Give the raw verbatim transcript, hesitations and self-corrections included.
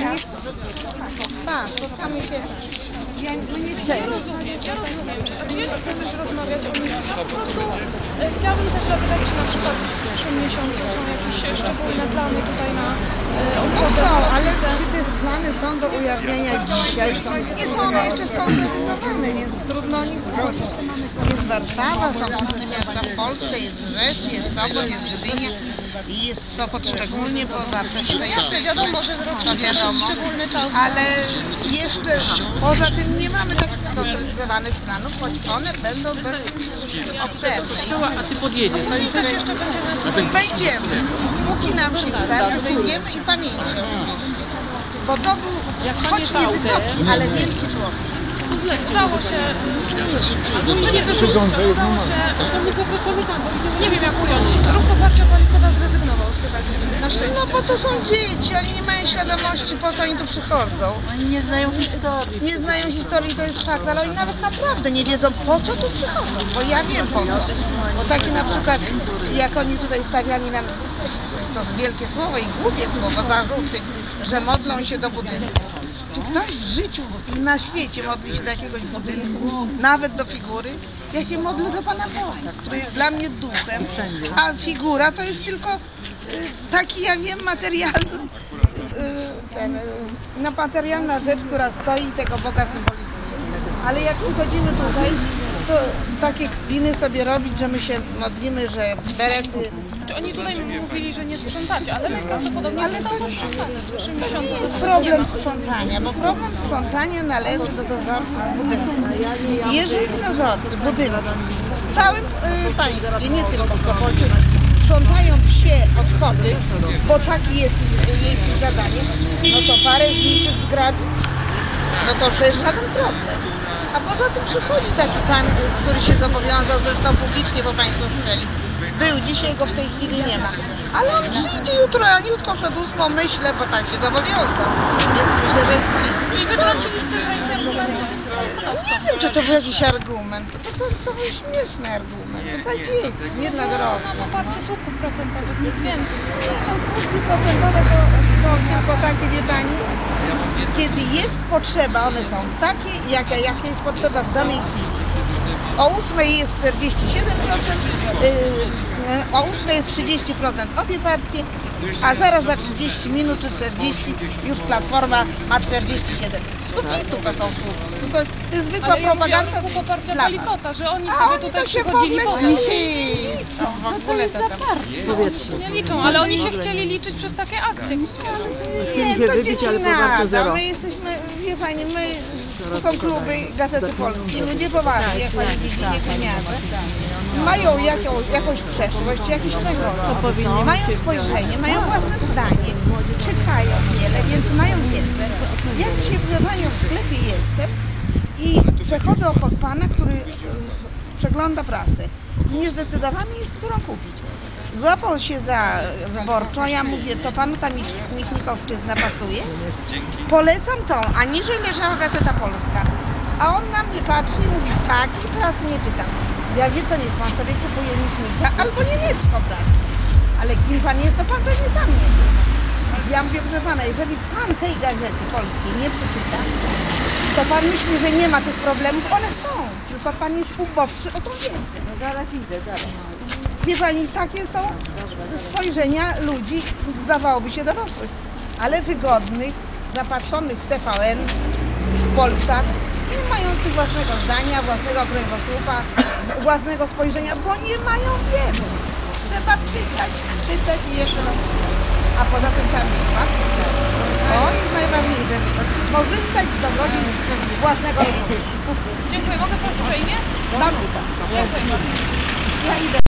Ja? Tak, to tam jest. Ja nie chcę. Ja rozumiem, ja rozumiem. Nie chcę też rozmawiać o mnie. Po prostu chciałabym też zapytać, czy na przykład w przyszłym miesiącu są jakieś szczególne plany tutaj na obwodę. No są, ale czy te plany są do ujawnienia dzisiaj? Są, nie są, one jeszcze są precyzowane, więc trudno o nich prosić. Jest Warszawa, są inne miasta w Polsce, jest Rzecz, jest Sopot, jest Gdynia. I jest Sopot szczególnie, bo zawsze się jasne, wiadomo, że wyrocznie wiadomo, szczególny czas. Ale jeszcze poza tym nie mamy tak skontrolizowanych planów, choć one będą dość obszerne. A ty podjedziesz. No i też jeszcze będziemy. Wejdziemy. Póki nam się starczy, wejdziemy i pamiętamy. Bo to był choć nie wysoki, ale wielki człowiek. Udało się, albo mi nie wyrzucić, udało się, nie wiem jak ująć, rozpoznawcza Palikowa zrezygnował z tej walki. No bo to są dzieci, oni nie mają świadomości, po co oni tu przychodzą. Oni nie znają historii. Nie znają historii, to jest fakt, ale oni nawet naprawdę nie wiedzą, po co tu przychodzą, bo ja wiem po co. Bo takie na przykład, jak oni tutaj stawiali nam to wielkie słowo i głupie słowo zarzuty, że modlą się do budynku. Czy ktoś w życiu na świecie modli się do jakiegoś budynku, nawet do figury? Ja się modlę do Pana Boga, który jest dla mnie duchem, a figura to jest tylko taki, ja wiem, materialny, ten, no, materialna rzecz, która stoi i tego Boga symbolizuje. Ale jak wychodzimy tutaj, to takie kpiny sobie robić, że my się modlimy, że berety. Oni tutaj mówili, że nie sprzątacie, ale najprawdopodobniej ale to jest problem sprzątania, bo problem sprzątania należy do dozorców budynku. Jeżeli dozorcy budynku w całym y, państwie, nie tylko w Sopocie, sprzątają psie odchody, bo takie jest ich zadanie, no to parę z nich zgrabić, no to przecież żaden problem. A poza tym przychodzi taki pan, który się zobowiązał, zresztą publicznie, bo państwo słyszeli. Był, dzisiaj go w tej chwili nie ma. Ale on przyjdzie jutro, a jutro przed ósmą myślę, bo tak się zobowiązał. Więc myślę, że jest... I wytrąciliście jakiś argument? Nie wiem, czy to był jakiś argument. To, to, to był śmieszny argument. To dla dzieci, nie dla dorosłych. No popatrzcie, słupków procentowych, nic więcej. No słupki procentowe to, to tylko takie, wie pani, kiedy jest potrzeba, one są takie, jaka jak jest potrzeba w danej chwili. O ósmej jest czterdzieści siedem procent, yy, o ósmej jest trzydzieści procent obie partie, a zaraz za trzydzieści minut czy czterdzieści już Platforma ma czterdzieści siedem procent. Sufitu to są słupki. To jest zwykła propaganda poparcia Palikota, że oni sobie tutaj przychodzili po no to jest za partii. Nie liczą, ale oni się chcieli liczyć przez takie akcje. Nie, to dzieci nada. My jesteśmy, wie pani, my... To są kluby Gazety Polskiej, ludzie poważni, jak pani widzi, nie gniazdy. Mają jaką, jakąś przeszłość, jakiś przeszłość. Mają spojrzenie, mają własne zdanie, czytają wiele, więc mają wiedzę. Ja dzisiaj w w sklepie jestem i przechodzę obok pana, który przegląda prasę. Niezdecydowany jest, którą kupić. Złapał się za wyborczą, ja mówię, to panu tam Michnikowczyzna pasuje? Polecam tą, a niżej leżała Gazeta Polska. A on na mnie patrzy i mówi, tak, i teraz nie czytam. Ja wiem, to nie pan sobie kupuje Michnika, albo niemiecką prasę. Ale kim pan jest, to pan pewnie tam nie czyta. Ja mówię, proszę pana, jeżeli pan tej Gazety Polskiej nie przeczyta, to pan myśli, że nie ma tych problemów, one są. Tylko pan jest ubowszy o tą wiedzę. No zaraz idę, zaraz. Wie pani, takie są spojrzenia ludzi, zdawałoby się dorosłych, ale wygodnych, zapatrzonych w T V N, w Polsce, nie mających własnego zdania, własnego kręgosłupa, własnego spojrzenia, bo nie mają wiedzy. Trzeba czytać, czytać i jeszcze raz czytać. A poza tym trzeba mieć łatwo. To jest najważniejsze. Korzystać z dogodzin własnego rozwoju. Dziękuję. Mogę prosić o imię? Danuta. Dziękuję. Ja idę.